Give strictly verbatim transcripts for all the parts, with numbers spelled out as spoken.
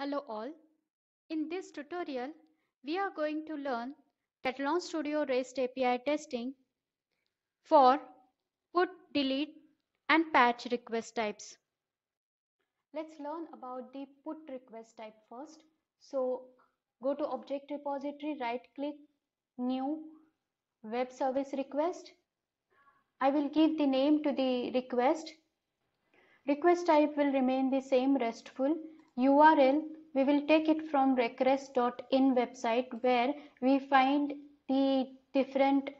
Hello all. In this tutorial, we are going to learn Katalon Studio REST A P I testing for PUT, delete and patch request types. Let's learn about the PUT request type first. So go to object repository, right click, new web service request. I will give the name to the request. Request type will remain the same, RESTful. U R L, we will take it from reqres dot in website, where we find the different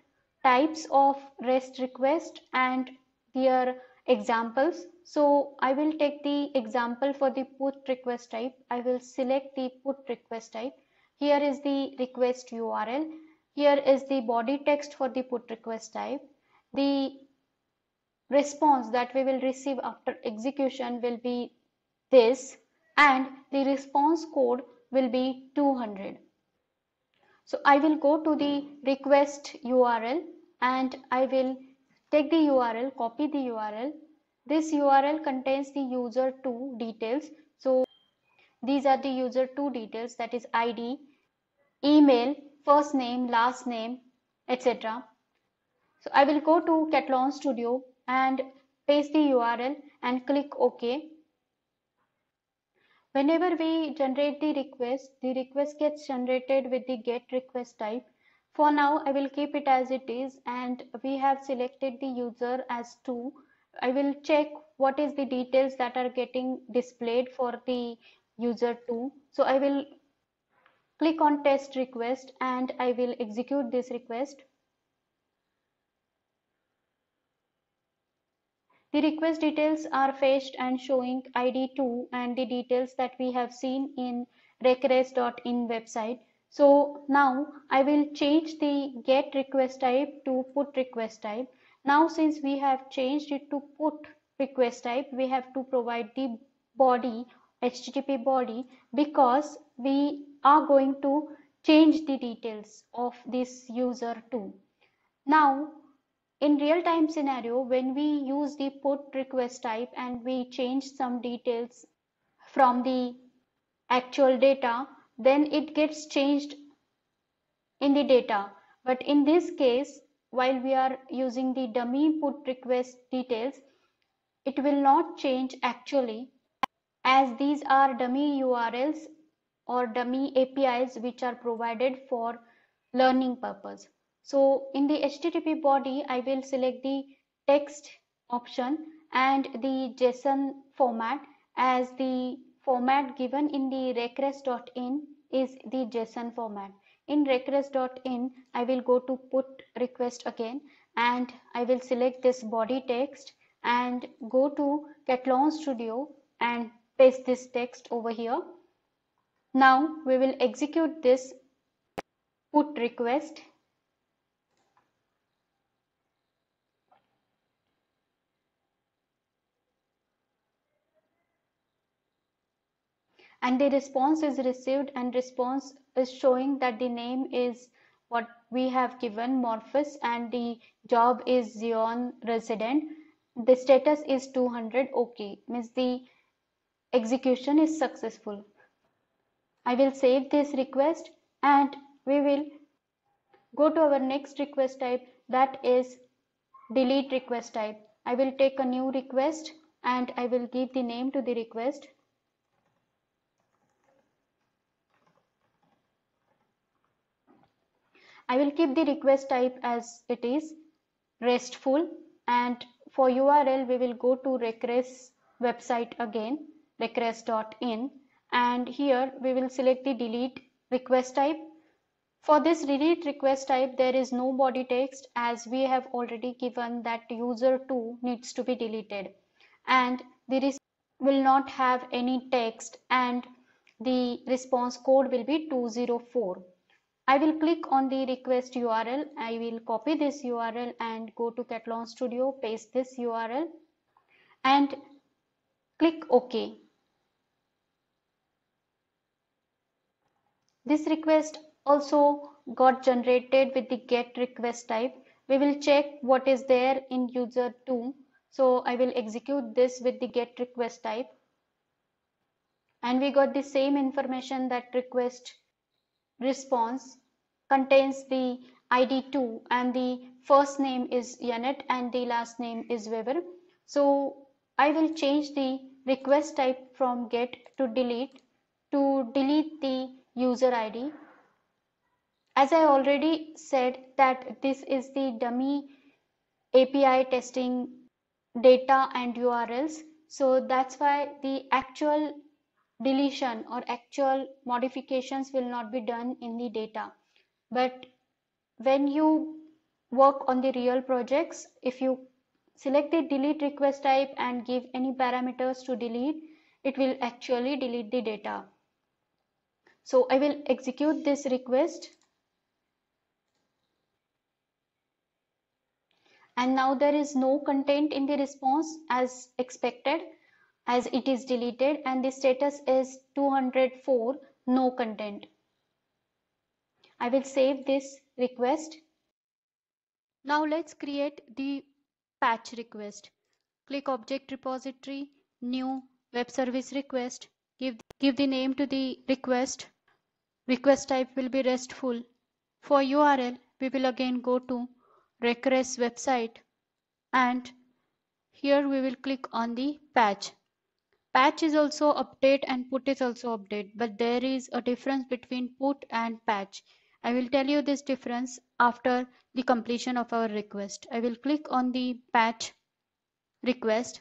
types of REST request and their examples. So I will take the example for the PUT request type. I will select the PUT request type. Here is the request U R L. Here is the body text for the PUT request type. The response that we will receive after execution will be this, and the response code will be two hundred. So I will go to the request U R L and I will take the U R L, copy the U R L. This U R L contains the user two details. So these are the user two details, that is I D, email, first name, last name, et cetera. So I will go to Katalon Studio and paste the U R L and click OK. Whenever we generate the request, the request gets generated with the get request type. For now, I will keep it as it is, and we have selected the user as two. I will check what is the details that are getting displayed for the user two. So I will click on test request and I will execute this request. The request details are fetched and showing I D two and the details that we have seen in reqres dot in website. So now I will change the get request type to put request type. Now since we have changed it to put request type, we have to provide the body, H T T P body, because we are going to change the details of this user too. Now, in real-time scenario, when we use the PUT request type and we change some details from the actual data, then it gets changed in the data. But in this case, while we are using the dummy PUT request details, it will not change actually, as these are dummy U R Ls or dummy A P Is which are provided for learning purpose. So in the H T T P body, I will select the text option and the JSON format, as the format given in the reqres dot in is the JSON format. In reqres dot in, I will go to put request again and I will select this body text and go to Katalon Studio and paste this text over here. Now we will execute this put request. And the response is received, and response is showing that the name is what we have given, Morpheus, and the job is Zion resident. The status is two hundred. OK, means the execution is successful. I will save this request and we will go to our next request type, that is delete request type. I will take a new request and I will give the name to the request. I will keep the request type as it is, RESTful, and for U R L we will go to reqres website again, reqres dot in, and here we will select the delete request type. For this delete request type, there is no body text, as we have already given that user two needs to be deleted, and the response will not have any text and the response code will be two zero four. I will click on the request U R L. I will copy this U R L and go to Katalon Studio, paste this U R L and click OK. This request also got generated with the get request type. We will check what is there in user two. So I will execute this with the get request type and we got the same information that request response contains the I D two and the first name is Janet and the last name is Weber. So I will change the request type from get to delete to delete the user I D. As I already said that this is the dummy A P I testing data and U R Ls, so that's why the actual deletion or actual modifications will not be done in the data. But when you work on the real projects, if you select the delete request type and give any parameters to delete, it will actually delete the data. So I will execute this request. And now there is no content in the response as expected, as it is deleted, and the status is two hundred four, no content. I will save this request. Now let's create the patch request. Click object repository, new web service request, give, give the name to the request. Request type will be RESTful. For U R L, we will again go to reqres website and here we will click on the patch. Patch is also update and put is also update, but there is a difference between put and patch. I will tell you this difference after the completion of our request. I will click on the patch request.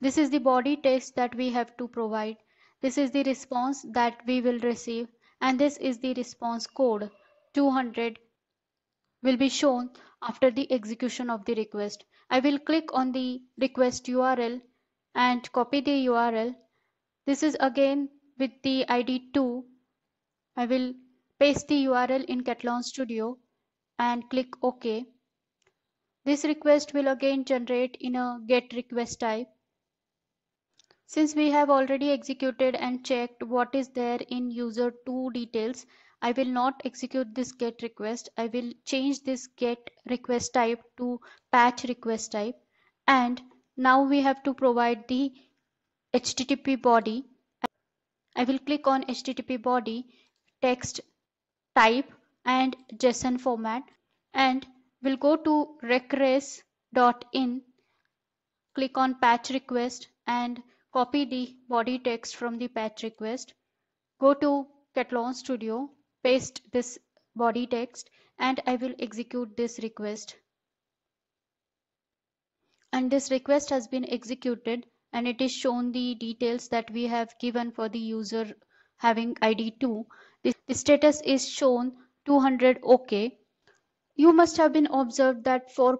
This is the body text that we have to provide. This is the response that we will receive, and this is the response code. two hundred will be shown after the execution of the request. I will click on the request U R L and copy the U R L. This is again with the I D two. I will paste the U R L in Katalon Studio and click OK. This request will again generate in a get request type. Since we have already executed and checked what is there in user two details, I will not execute this get request. I will change this get request type to patch request type. And now we have to provide the H T T P body. I will click on H T T P body, text type and JSON format. And we'll go to reqres dot in, click on patch request and copy the body text from the patch request. Go to Katalon Studio. Paste this body text and I will execute this request. And this request has been executed and it is shown the details that we have given for the user having I D two. The, the status is shown two hundred OK. You must have been observed that for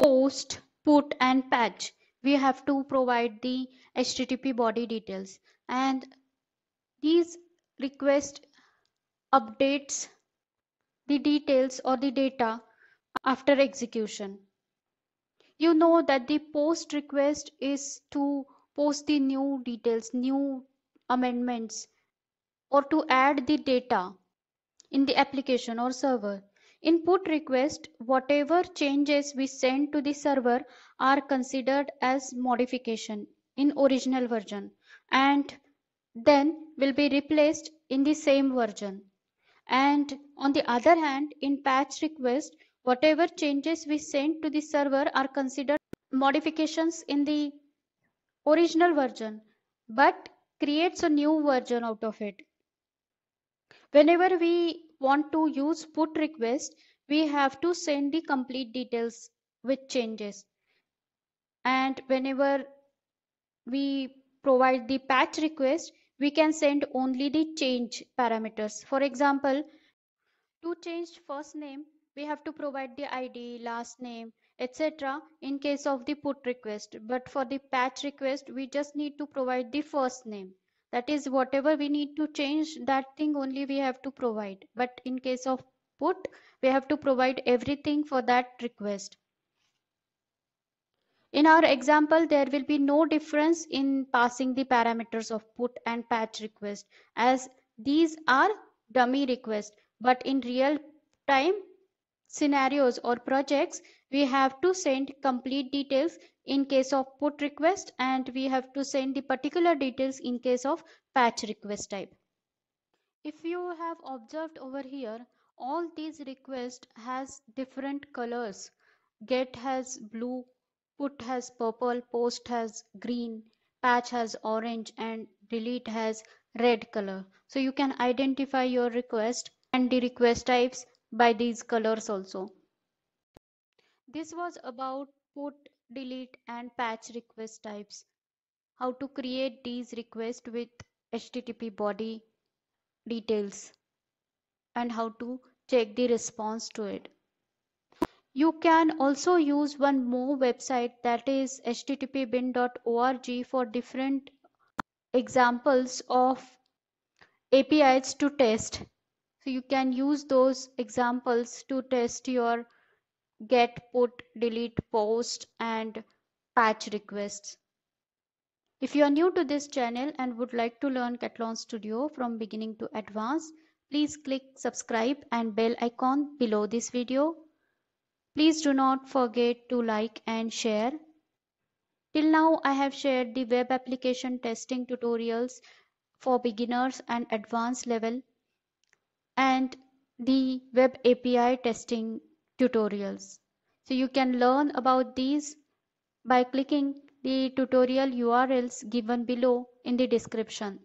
post, put and patch, we have to provide the H T T P body details. And these requests updates the details or the data after execution. You know that the post request is to post the new details, new amendments, or to add the data in the application or server. In put request, whatever changes we send to the server are considered as modification in original version and then will be replaced in the same version. And on the other hand, in patch request, whatever changes we send to the server are considered modifications in the original version, but creates a new version out of it. Whenever we want to use put request, we have to send the complete details with changes. And whenever we provide the patch request, we can send only the change parameters. For example, to change first name, we have to provide the I D, last name, et cetera in case of the put request. But for the patch request, we just need to provide the first name. That is, whatever we need to change, that thing only we have to provide. But in case of put, we have to provide everything for that request. In our example, there will be no difference in passing the parameters of put and patch request as these are dummy requests. But in real time scenarios or projects, we have to send complete details in case of put request, and we have to send the particular details in case of patch request type. If you have observed over here, all these requests has different colors. Get has blue, put has purple, post has green, patch has orange, and delete has red color. So you can identify your request and the request types by these colors also. This was about put, delete and patch request types, how to create these requests with H T T P body details and how to check the response to it. You can also use one more website, that is H T T P bin dot org, for different examples of A P Is to test. So you can use those examples to test your get, put, delete, post and patch requests. If you are new to this channel and would like to learn Katalon Studio from beginning to advanced, please click subscribe and bell icon below this video. Please do not forget to like and share. Till now, I have shared the web application testing tutorials for beginners and advanced level and the web A P I testing tutorials. So you can learn about these by clicking the tutorial U R Ls given below in the description.